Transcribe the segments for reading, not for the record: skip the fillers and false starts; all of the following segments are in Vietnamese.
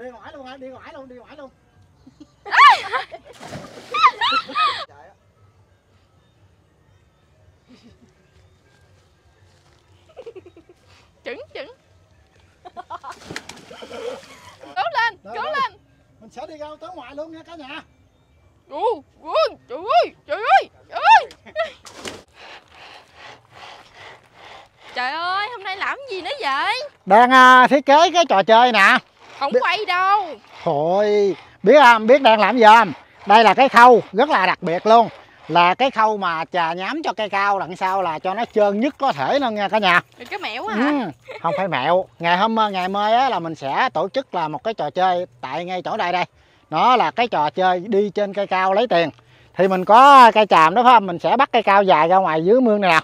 Đi ngoài luôn hả? Đi ngoài luôn, đi ngoài luôn. Trứng, trứng. Cố lên, cố lên. Mình sẽ đi ra tới ngoài luôn nha cả nhà. Ủa, trời ơi, trời ơi, trời ơi. Trời ơi, hôm nay làm gì nữa vậy? Đang thiết kế cái trò chơi nè. Không quay đâu. Thôi, biết không? Biết đang làm gì không? Đây là cái khâu rất là đặc biệt luôn. Là cái khâu mà chà nhám cho cây cao đằng sau là cho nó trơn nhất có thể luôn nha cả nhà. Cái mẹo hả? Không phải mẹo. Ngày mai á, là mình sẽ tổ chức là một cái trò chơi tại ngay chỗ đây đây. Nó là cái trò chơi đi trên cây cao lấy tiền. Thì mình có cây tràm đó phải không? Mình sẽ bắt cây cao dài ra ngoài dưới mương này nè.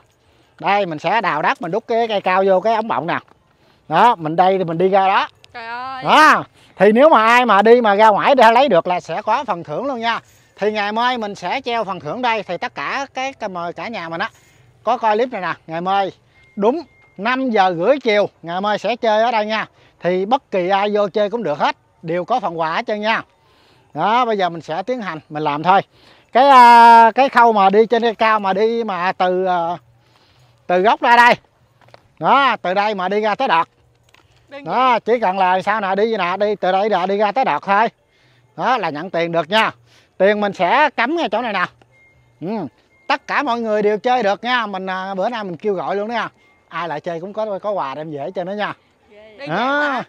Đây mình sẽ đào đất, mình đút cái cây cao vô cái ống bọng nè. Đó, mình đây thì mình đi ra đó. Trời ơi. Đó. Thì nếu mà ai mà đi mà ra ngoài để lấy được là sẽ có phần thưởng luôn nha. Thì ngày mai mình sẽ treo phần thưởng đây. Thì tất cả mời cả nhà mình á có coi clip này nè, ngày mai đúng 5:30 chiều ngày mai sẽ chơi ở đây nha. Thì bất kỳ ai vô chơi cũng được hết, đều có phần quà hết trơn nha. Đó, bây giờ mình sẽ tiến hành mình làm thôi. Cái khâu mà đi trên cây cao mà đi mà từ gốc ra đây. Đó, từ đây mà đi ra tới đợt. Đó, chỉ cần là sao nè, đi nè, đi từ đây đi ra tới đợt thôi. Đó là nhận tiền được nha. Tiền mình sẽ cắm ngay chỗ này nè. Tất cả mọi người đều chơi được nha. Mình bữa nay mình kêu gọi luôn đó nha. Ai lại chơi cũng có quà đem về cho nó nha. Đó.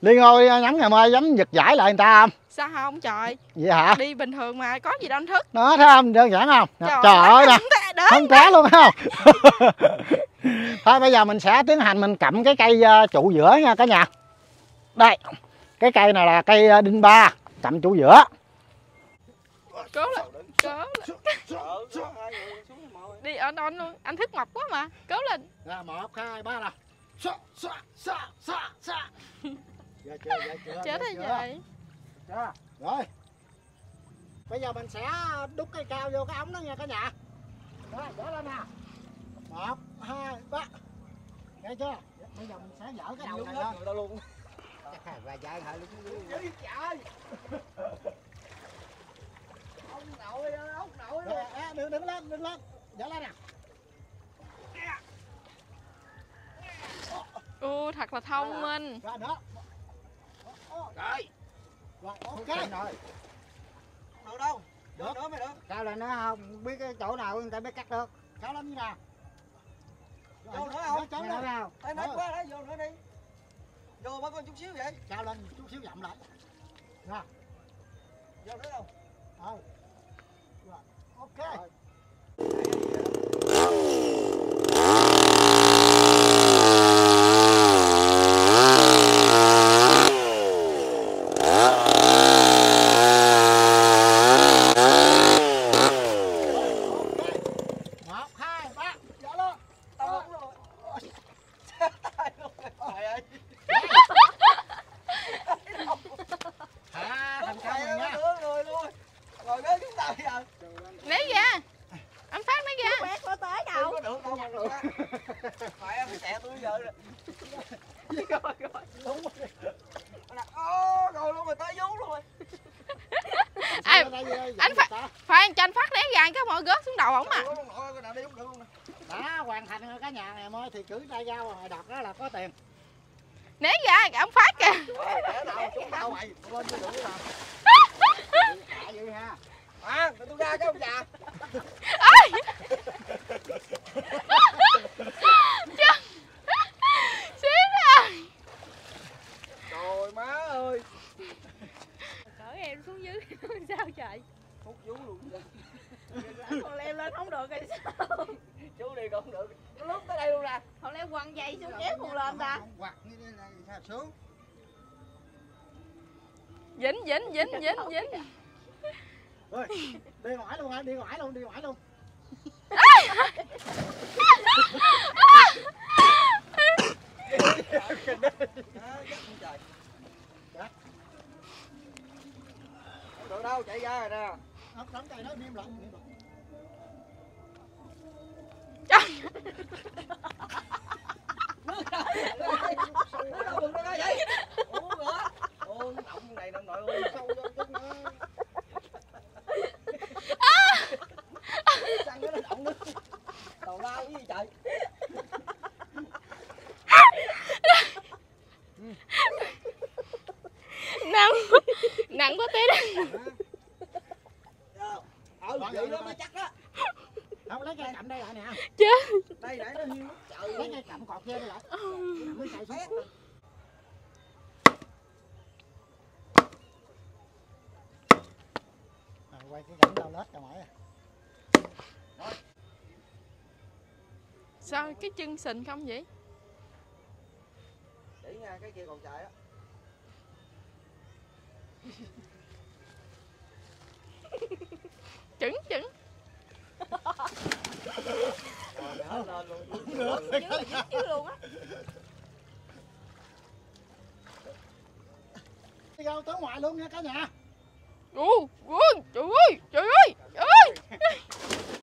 Liên Ngôi nhắn ngày mai dám giật giải lại người ta không? Sao không trời? Vậy hả? Đi bình thường mà có gì đâu anh thức. Đó thấy không? Đơn giản không? Trời ơi nè. Không té luôn không? Thôi bây giờ mình sẽ tiến hành mình cặm cái cây trụ giữa nha cả nhà. Đây. Cái cây này là cây đinh ba, cặm trụ giữa. Cố lên, cố lên. Đi on on luôn, anh thức mập quá mà. Cố lên. 1 2 3 nào. Sa sa sa sa. Chết rồi vậy. Rồi. Bây giờ mình sẽ đút cây cao vô cái ống đó nha cả nhà. Rồi, dở lên nè. 1 2 3. Nghe chưa? Bây giờ mình sẽ dở cái đầu này lên luôn. Và dở lại luôn. Trời. Ông nội rồi. Đừng lên, dở lên nè. Ô, thật là thông minh. Rồi đó. Rồi. Rồi, ok. Được đâu? Được nữa mới được. Cao là nó không biết cái chỗ nào người ta mới cắt được. Cao lắm như nào. Vô nữa không? Cháu nữa nào? Tay nách quá đấy, vô nữa đi. Vô mới có chút xíu vậy. Cao lên chút xíu dậm lại. Rồi. Vô nữa đâu? Đâu. Rồi. Ok. Rồi. Dính. Rồi, đi ngoài luôn hả? Đi ngoài luôn. Không được đâu, chạy ra rồi nè. Đóng cây nó niêm lặng. Trời. này nó nội ôi sâu trong chút nữa. Xăng nó động nữa. Đầu la cái gì trời. Nặng quá tí đó. Ừ, vậy nó mới chắc đó. Không, lấy cây cậm đây lại nè. Chứ. Đây để nó hiu. Trời, lấy cây cậm cọt kia đây lại. Mới chạy xét. Quay cái cảnh tao lết ra ngoài. Sao cái chân sình không vậy? Để nha, cái kia còn chạy á. Trứng trứng. Luôn á. Đi đâu tới ngoại luôn nha cả nhà.